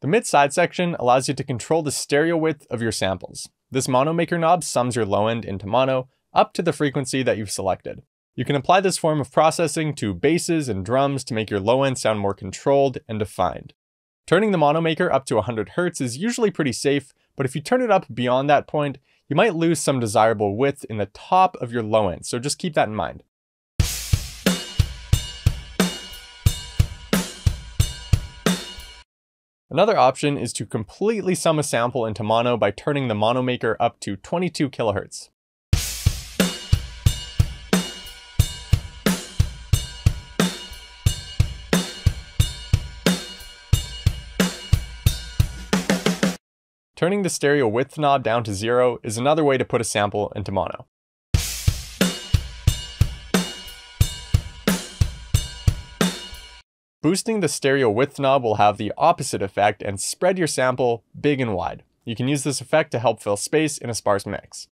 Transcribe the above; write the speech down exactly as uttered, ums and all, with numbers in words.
The mid-side section allows you to control the stereo width of your samples. This Mono Maker knob sums your low end into mono up to the frequency that you've selected. You can apply this form of processing to basses and drums to make your low end sound more controlled and defined. Turning the Mono Maker up to one hundred hertz is usually pretty safe, but if you turn it up beyond that point, you might lose some desirable width in the top of your low end, so just keep that in mind. Another option is to completely sum a sample into mono by turning the Mono Maker up to twenty-two kilohertz. Turning the stereo width knob down to zero is another way to put a sample into mono. Boosting the stereo width knob will have the opposite effect and spread your sample big and wide. You can use this effect to help fill space in a sparse mix.